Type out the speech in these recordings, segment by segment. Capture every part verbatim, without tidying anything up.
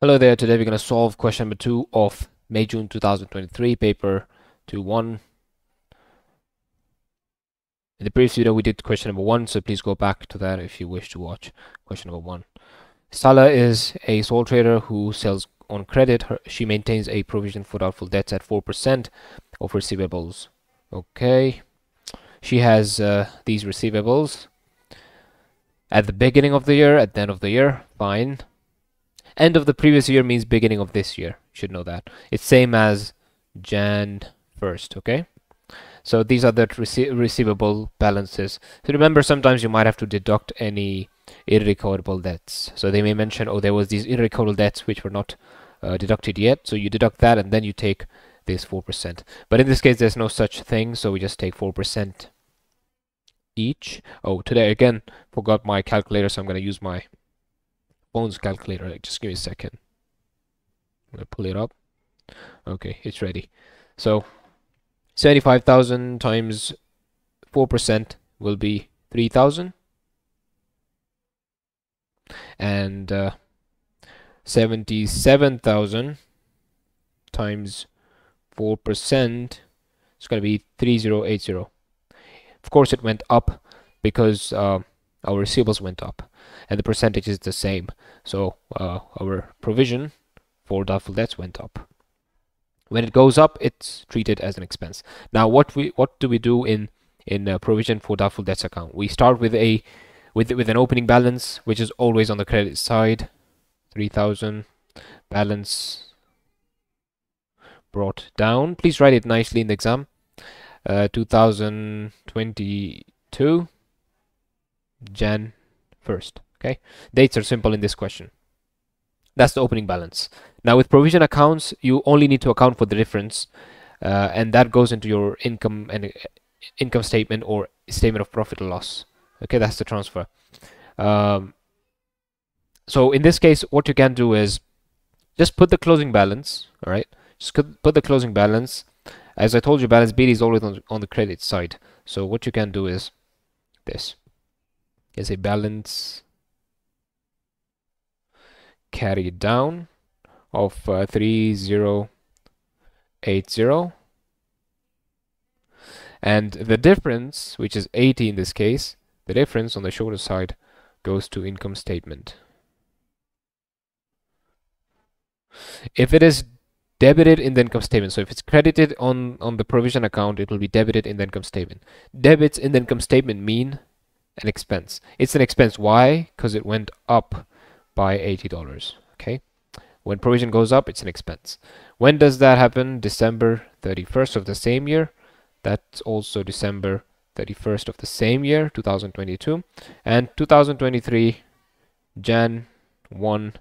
Hello there, today we're going to solve question number two of May June two thousand twenty-three, paper two one. In the previous video we did question number one, so please go back to that if you wish to watch question number one. Sala is a sole trader who sells on credit. Her, she maintains a provision for doubtful debts at four percent of receivables. Okay, she has uh, these receivables at the beginning of the year, at the end of the year, fine. End of the previous year means beginning of this year. Should know that. It's same as January first, okay? So these are the rece receivable balances. So remember, sometimes you might have to deduct any irrecoverable debts. So they may mention, oh, there was these irrecoverable debts which were not uh, deducted yet. So you deduct that and then you take this four percent. But in this case, there's no such thing. So we just take four percent each. Oh, today again, forgot my calculator. So I'm going to use my phone's calculator. Like, just give me a second. I'm gonna pull it up. Okay, it's ready. So seventy-five thousand times four percent will be three thousand, and uh, seventy-seven thousand times four percent is gonna be three zero eight zero. Of course, it went up because uh, our receivables went up, and the percentage is the same. So uh, our provision for doubtful debts went up. When it goes up, it's treated as an expense. Now, what we what do we do in in a provision for doubtful debts account? We start with a with with an opening balance, which is always on the credit side, three thousand balance brought down. Please write it nicely in the exam. Uh, two thousand twenty-two. January first. Okay, dates are simple in this question. That's the opening balance. Now with provision accounts, you only need to account for the difference, uh, and that goes into your income and uh, income statement or statement of profit or loss. Okay, that's the transfer. Um, so in this case, what you can do is just put the closing balance. All right, just put the closing balance. As I told you, balance B is always on, on the credit side. So what you can do is this. Is a balance carried down of uh, three thousand eighty, and the difference, which is eighty in this case, the difference on the shorter side goes to income statement. If it is debited in the income statement, so if it's credited on on the provision account, it will be debited in the income statement. Debits in the income statement mean an expense. It's an expense. Why? Because it went up by eighty dollars. Okay, when provision goes up, it's an expense. When does that happen? December thirty-first of the same year. That's also December thirty-first of the same year, two thousand twenty-two, and two thousand twenty-three January first.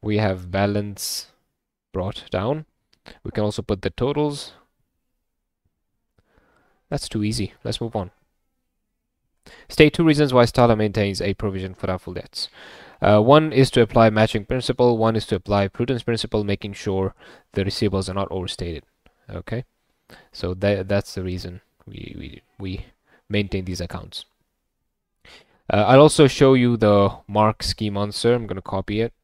We have balance brought down. We can also put the totals. That's too easy. Let's move on. State two reasons why Sala maintains a provision for doubtful debts. Uh, one is to apply matching principle. One is to apply prudence principle, making sure the receivables are not overstated. Okay, so that that's the reason we we we maintain these accounts. Uh, I'll also show you the mark scheme answer. I'm going to copy it.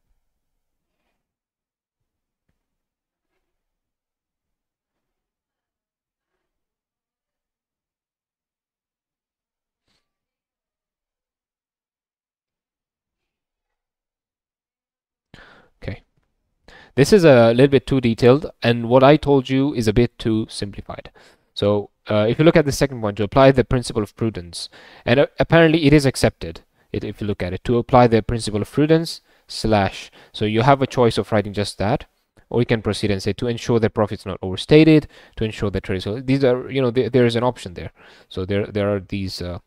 This is a little bit too detailed, and what I told you is a bit too simplified. So uh, if you look at the second one, to apply the principle of prudence, and uh, apparently it is accepted, it, if you look at it, to apply the principle of prudence slash. So you have a choice of writing just that, or you can proceed and say to ensure that profits not overstated, to ensure that trades. So these are, you know, th there is an option there. So there, there are these uh,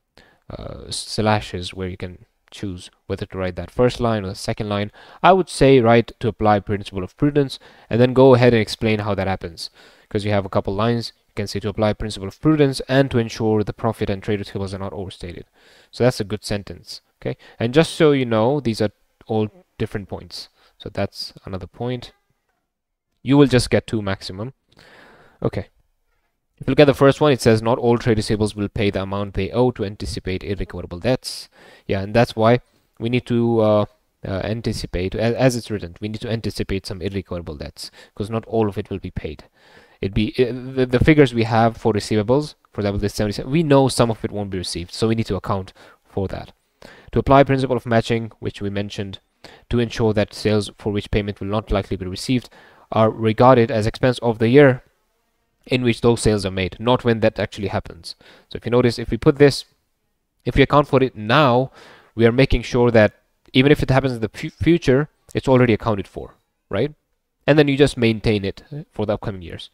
uh, slashes where you can choose whether to write that first line or the second line. I would say write to apply principle of prudence, and then go ahead and explain how that happens, because you have a couple lines. You can say to apply principle of prudence and to ensure the profit and trade receivables are not overstated. So that's a good sentence. Okay, and just so you know, these are all different points, so that's another point. You will just get two maximum. Okay, if you look at the first one, it says not all trade receivables will pay the amount they owe to anticipate irrecoverable debts. Yeah, and that's why we need to uh, uh, anticipate, as, as it's written, we need to anticipate some irrecoverable debts, because not all of it will be paid. It'd be uh, the, the figures we have for receivables, for example, this seventy-seven, we know some of it won't be received, so we need to account for that. To apply principle of matching, which we mentioned, to ensure that sales for which payment will not likely be received are regarded as expense of the year in which those sales are made, not when that actually happens. So if you notice, if we put this, if we account for it now, we are making sure that even if it happens in the f future, it's already accounted for, right? And then you just maintain it for the upcoming years.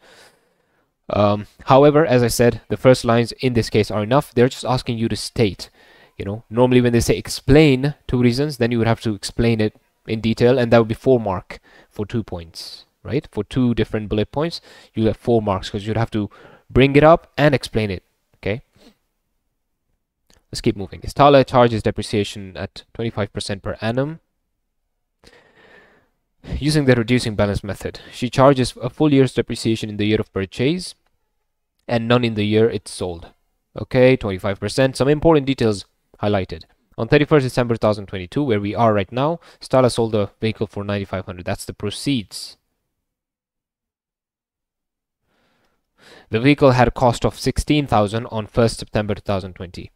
Um, however, as I said, the first lines in this case are enough. They're just asking you to state. You know, normally when they say explain two reasons, then you would have to explain it in detail, and that would be four mark for two points, right? For two different bullet points, you have four marks because you'd have to bring it up and explain it. Okay. Let's keep moving. Istala charges depreciation at twenty-five percent per annum using the reducing balance method. She charges a full year's depreciation in the year of purchase and none in the year it's sold. Okay, twenty-five percent. Some important details highlighted. On thirty-first December two thousand twenty-two, where we are right now, Stala sold the vehicle for ninety-five hundred dollars. That's the proceeds. The vehicle had a cost of sixteen thousand dollars on first September two thousand twenty.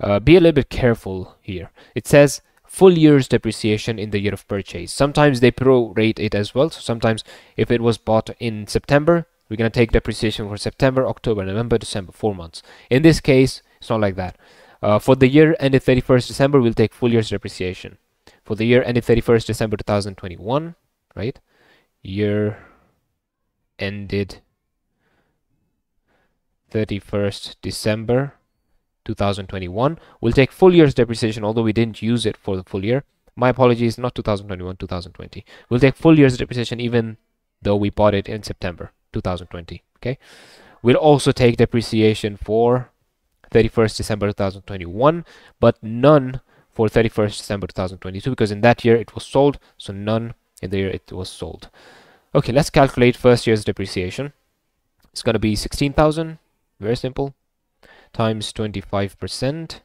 Uh, be a little bit careful here. It says full year's depreciation in the year of purchase. Sometimes they prorate it as well. So sometimes if it was bought in September, we're going to take depreciation for September, October, November, December, four months. In this case, it's not like that. Uh, for the year ended thirty-first December, we'll take full year's depreciation. For the year ended thirty-first December two thousand twenty-one, right? Year ended thirty-first December two thousand twenty-one. We'll take full year's depreciation, although we didn't use it for the full year. My apologies, not two thousand twenty-one, two thousand twenty. We'll take full year's depreciation even though we bought it in September two thousand twenty. Okay, we'll also take depreciation for thirty-first December two thousand twenty-one, but none for thirty-first December two thousand twenty-two, because in that year it was sold, so none in the year it was sold. Okay, let's calculate first year's depreciation. It's going to be sixteen thousand, very simple, times twenty-five percent.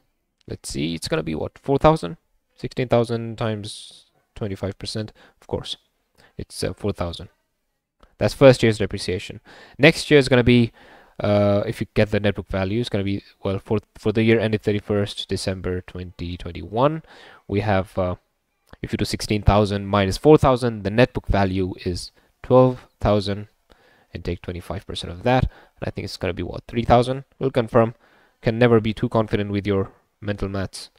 Let's see, it's going to be what, four thousand? sixteen thousand times twenty-five percent, of course, it's uh, four thousand. That's first year's depreciation. Next year is going to be, uh, if you get the net book value, it's going to be, well, for, for the year ended thirty-first December twenty twenty-one, we have, uh, if you do sixteen thousand minus four thousand, the net book value is twelve thousand, and take twenty-five percent of that. And I think it's going to be, what, three thousand? We'll confirm. Can never be too confident with your mental maths.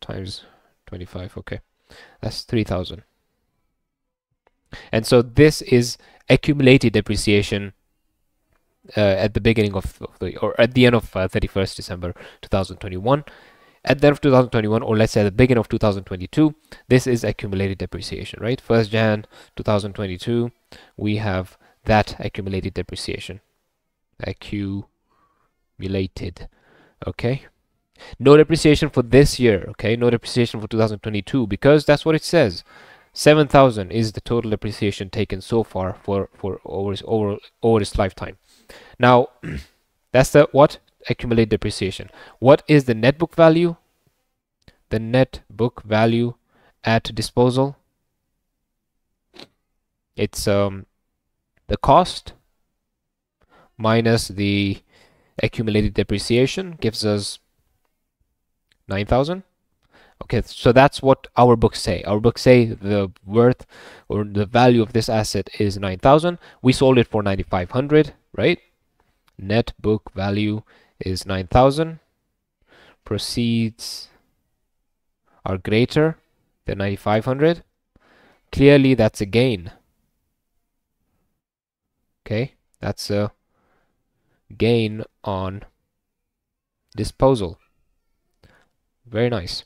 Times twenty-five, okay. That's three thousand. And so this is accumulated depreciation uh, at the beginning of, of the, or at the end of uh, thirty-first December two thousand twenty-one. At the end of two thousand twenty-one, or let's say at the beginning of two thousand twenty-two, this is accumulated depreciation, right? first Jan two thousand twenty-two, we have that accumulated depreciation. Accumulated, okay? No depreciation for this year, okay? No depreciation for two thousand twenty-two, because that's what it says. seven thousand is the total depreciation taken so far for, for over, over, over its lifetime. Now, that's the what? Accumulated depreciation. What is the net book value? The net book value at disposal. It's um, the cost minus the accumulated depreciation gives us nine thousand. Okay, so that's what our books say. Our books say the worth or the value of this asset is nine thousand. We sold it for ninety-five hundred, right? Net book value is nine thousand. Proceeds are greater than ninety-five hundred. Clearly, that's a gain. Okay, that's a gain on disposal. Very nice.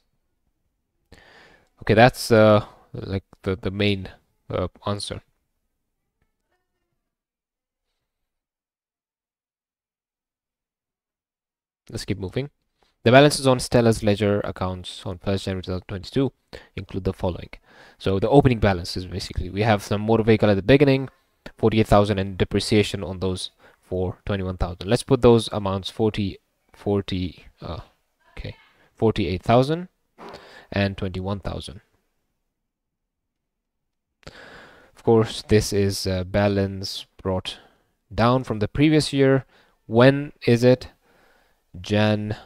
Okay, that's uh, like the, the main uh, answer. Let's keep moving. The balances on Stella's ledger accounts on first January two thousand twenty-two include the following. So the opening balance is basically, we have some motor vehicle at the beginning, forty-eight thousand, and depreciation on those for twenty-one thousand. Let's put those amounts, forty, forty, uh, okay, forty-eight thousand. And twenty-one thousand. Of course, this is a balance brought down from the previous year. When is it? January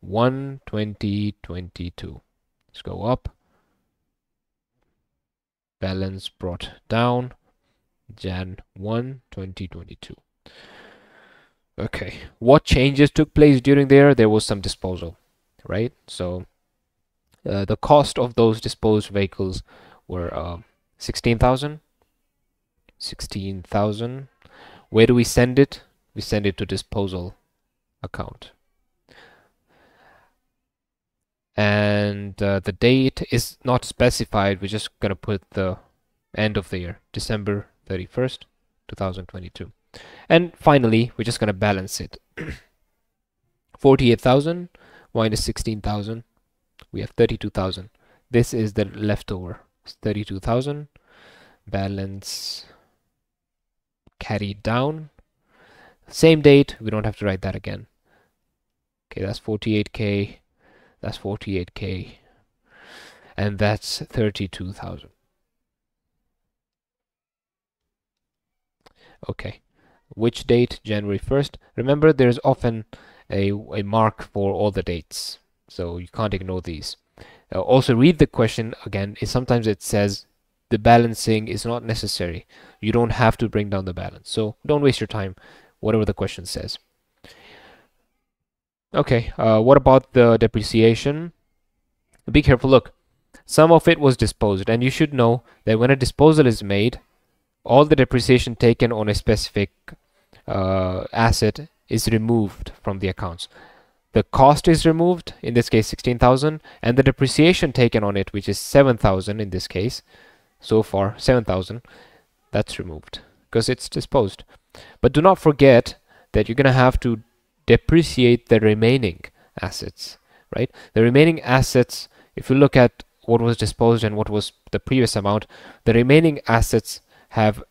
first, twenty twenty-two. Let's go up. Balance brought down January first, twenty twenty-two. Okay, what changes took place during there? There was some disposal, right? So uh, the cost of those disposed vehicles were uh, sixteen thousand. sixteen thousand. Where do we send it? We send it to disposal account. And uh, the date is not specified. We're just going to put the end of the year, December thirty-first, two thousand twenty-two. And finally, we're just going to balance it. forty-eight thousand minus sixteen thousand. We have thirty-two thousand. This is the leftover. It's thirty-two thousand. Balance carried down. Same date. We don't have to write that again. Okay, that's forty-eight K. That's forty-eight K. And that's thirty-two thousand. Okay. Which date? January first. Remember, there's often a, a mark for all the dates, so you can't ignore these. Uh, also, read the question again. It, sometimes it says the balancing is not necessary. You don't have to bring down the balance. So don't waste your time, whatever the question says. Okay, uh, what about the depreciation? Be careful. Look, some of it was disposed, and you should know that when a disposal is made, all the depreciation taken on a specific uh, asset is removed from the accounts. The cost is removed, in this case sixteen thousand, and the depreciation taken on it, which is seven thousand in this case, so far seven thousand, that's removed because it's disposed. But do not forget that you're going to have to depreciate the remaining assets, right? The remaining assets, if you look at what was disposed and what was the previous amount, the remaining assets have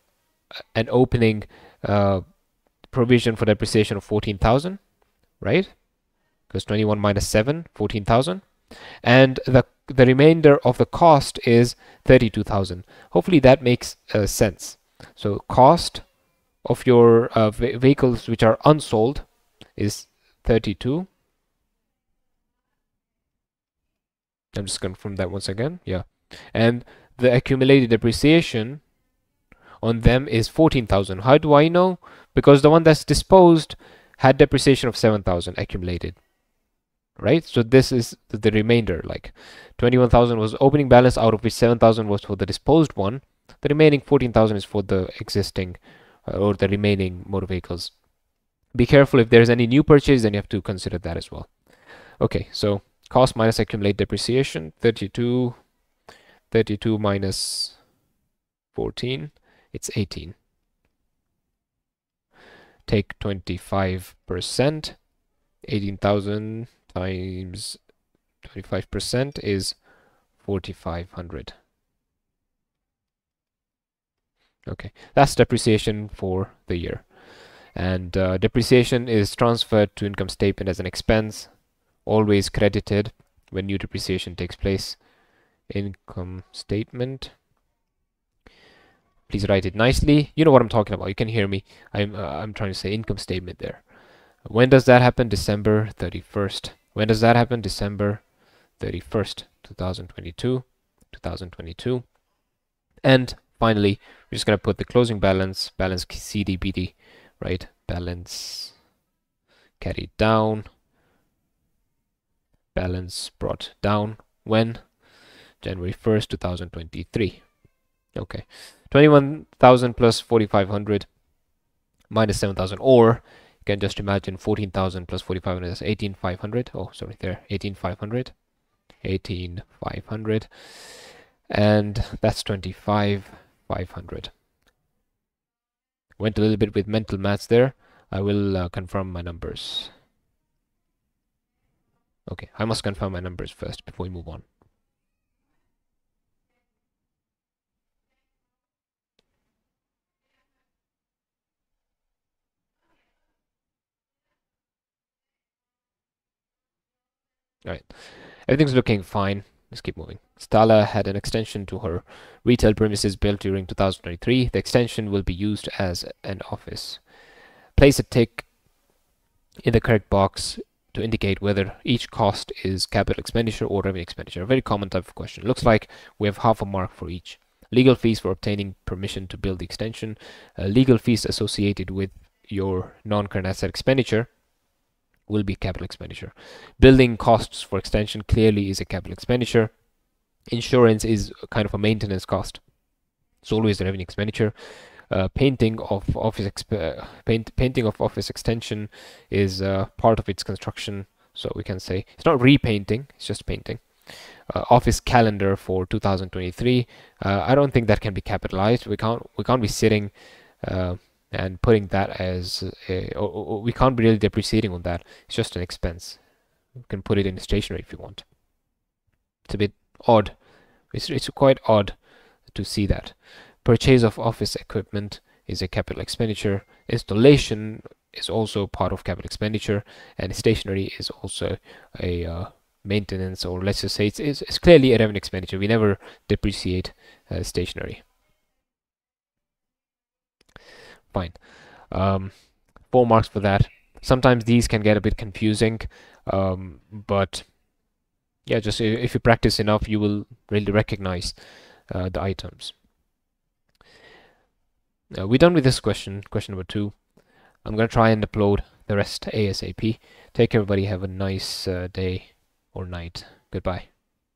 an opening uh, provision for depreciation of fourteen thousand, right? Because twenty-one minus seven, fourteen thousand. And the, the remainder of the cost is thirty-two thousand. Hopefully that makes uh, sense. So cost of your uh, vehicles which are unsold is thirty-two. I'm just going to confirm that once again. Yeah. And the accumulated depreciation on them is fourteen thousand. How do I know? Because the one that's disposed had depreciation of seven thousand accumulated, right? So this is the remainder. Like twenty-one thousand was opening balance, out of which seven thousand was for the disposed one. The remaining fourteen thousand is for the existing uh, or the remaining motor vehicles. Be careful if there's any new purchase, then you have to consider that as well. Okay, so cost minus accumulated depreciation, thirty-two, thirty-two minus fourteen. It's eighteen. Take twenty-five percent. eighteen thousand times twenty-five percent is forty-five hundred. Okay, that's depreciation for the year. And uh, depreciation is transferred to income statement as an expense, always credited when new depreciation takes place. Income statement. Please write it nicely. You know what I'm talking about. You can hear me. I'm uh, I'm trying to say income statement there. When does that happen? December thirty-first. When does that happen? December thirty-first, twenty twenty-two. And finally, we're just going to put the closing balance, balance C D B D, right? Balance carried down. Balance brought down when? January first, two thousand twenty-three. Okay. twenty-one thousand plus forty-five hundred minus seven thousand, or you can just imagine fourteen thousand plus forty-five hundred, that's eighteen thousand five hundred. Oh, sorry, there, eighteen thousand five hundred. eighteen thousand five hundred. And that's twenty-five thousand five hundred. Went a little bit with mental maths there. I will uh, confirm my numbers. Okay, I must confirm my numbers first before we move on. All right, everything's looking fine. Let's keep moving. Stala had an extension to her retail premises built during two thousand twenty-three. The extension will be used as an office. Place a tick in the correct box to indicate whether each cost is capital expenditure or revenue expenditure. A very common type of question. Looks like we have half a mark for each. Legal fees for obtaining permission to build the extension. Uh, legal fees associated with your non-current asset expenditure will be capital expenditure. Building costs for extension clearly is a capital expenditure. Insurance is kind of a maintenance cost. It's always a revenue expenditure. Uh, painting of office exp uh, paint painting of office extension is uh, part of its construction, so we can say it's not repainting, it's just painting. Uh, office calendar for two thousand twenty-three. Uh, I don't think that can be capitalized. We can't we can't be sitting uh, and putting that as a, or, or we can't be really depreciating on that. It's just an expense. You can put it in stationery if you want. It's a bit odd. It's it's quite odd to see that. Purchase of office equipment is a capital expenditure. Installation is also part of capital expenditure, and stationery is also a uh, maintenance, or let's just say it's, it's, it's clearly a revenue expenditure. We never depreciate uh, stationery. Fine. Um, four marks for that. Sometimes these can get a bit confusing, um, but yeah, just if you practice enough, you will really recognize uh, the items. Uh, we're done with this question, question number two. I'm going to try and upload the rest ASAP. Take care, everybody. Have a nice uh, day or night. Goodbye.